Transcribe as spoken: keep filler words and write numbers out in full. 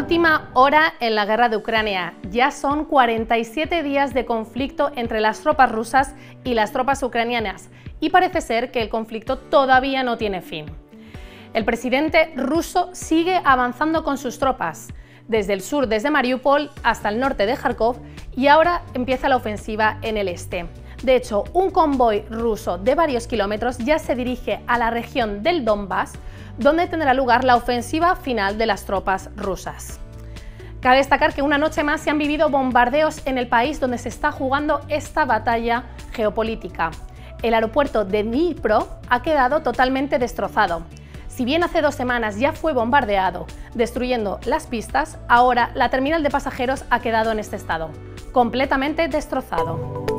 última hora en la guerra de Ucrania. Ya son cuarenta y siete días de conflicto entre las tropas rusas y las tropas ucranianas y parece ser que el conflicto todavía no tiene fin. El presidente ruso sigue avanzando con sus tropas, desde el sur, desde Mariupol hasta el norte de Járkov, y ahora empieza la ofensiva en el este. De hecho, un convoy ruso de varios kilómetros ya se dirige a la región del Donbass, donde tendrá lugar la ofensiva final de las tropas rusas. Cabe destacar que una noche más se han vivido bombardeos en el país donde se está jugando esta batalla geopolítica. El aeropuerto de Dnipro ha quedado totalmente destrozado. Si bien hace dos semanas ya fue bombardeado, destruyendo las pistas, ahora la terminal de pasajeros ha quedado en este estado, completamente destrozado.